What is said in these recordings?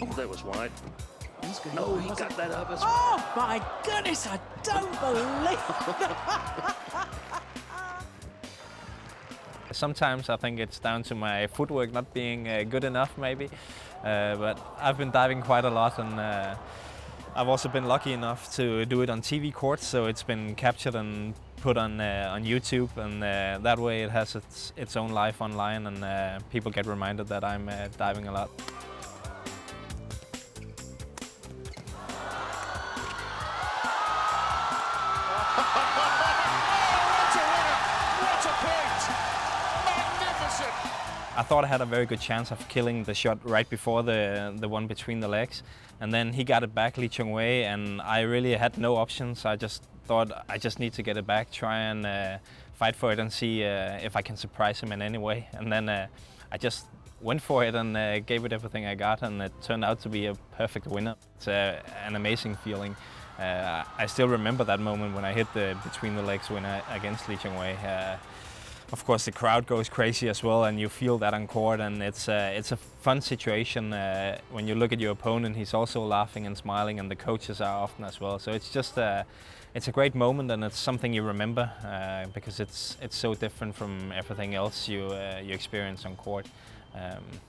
Oh, that was wide. Oh, he got that up as well. Oh, my goodness, I don't believe that. Sometimes I think it's down to my footwork not being good enough, maybe. But I've been diving quite a lot, and I've also been lucky enough to do it on TV courts, so it's been captured and put on YouTube, and that way it has its own life online, and people get reminded that I'm diving a lot. I thought I had a very good chance of killing the shot right before the one between the legs, and then he got it back, Lee Chong Wei, and I really had no options. I just thought I just need to get it back, try and fight for it, and see if I can surprise him in any way. And then I just went for it and gave it everything I got, and it turned out to be a perfect winner. It's an amazing feeling. I still remember that moment when I hit the between the legs winner against Lee Chong Wei. Of course, the crowd goes crazy as well, and you feel that on court, and it's a fun situation when you look at your opponent. He's also laughing and smiling, and the coaches are often as well. So it's just it's a great moment, and it's something you remember because it's so different from everything else you experience on court.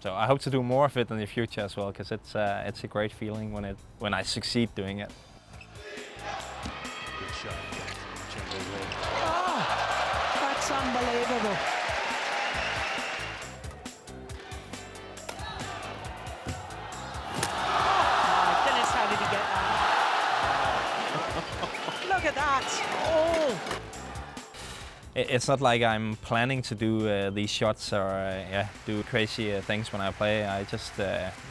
So I hope to do more of it in the future as well, because it's a great feeling when I succeed doing it. Good shot. It's unbelievable. Oh, Dennis, how did he get that? Look at that. Oh. It's not like I'm planning to do these shots or do crazy things when I play. I just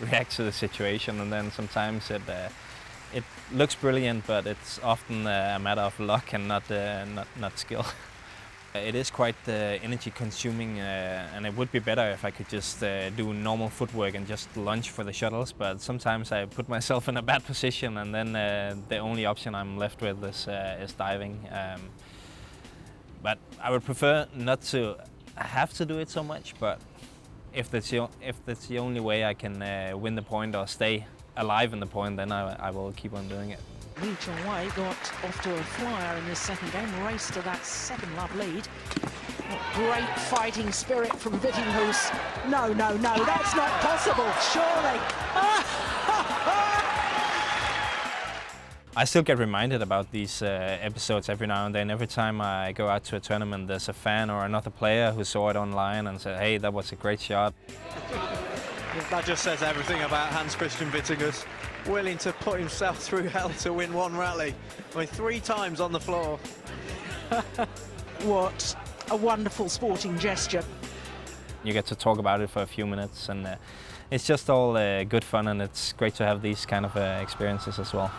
react to the situation, and then sometimes it looks brilliant, but it's often a matter of luck and not skill. It is quite energy consuming, and it would be better if I could just do normal footwork and just lunge for the shuttles, but sometimes I put myself in a bad position, and then the only option I'm left with is diving. But I would prefer not to have to do it so much, but if that's the only way I can win the point or stay alive in the point, then I will keep on doing it. Lee Chong Wei got off to a flyer in his second game, raced to that second-love lead. Great fighting spirit from Vittinghus. No, no, no, that's not possible, surely. I still get reminded about these episodes every now and then. Every time I go out to a tournament, there's a fan or another player who saw it online and said, hey, that was a great shot. That just says everything about Hans Christian Vittinghus. Willing to put himself through hell to win one rally. I mean, 3 times on the floor. What a wonderful sporting gesture. You get to talk about it for a few minutes, and it's just all good fun, and it's great to have these kind of experiences as well.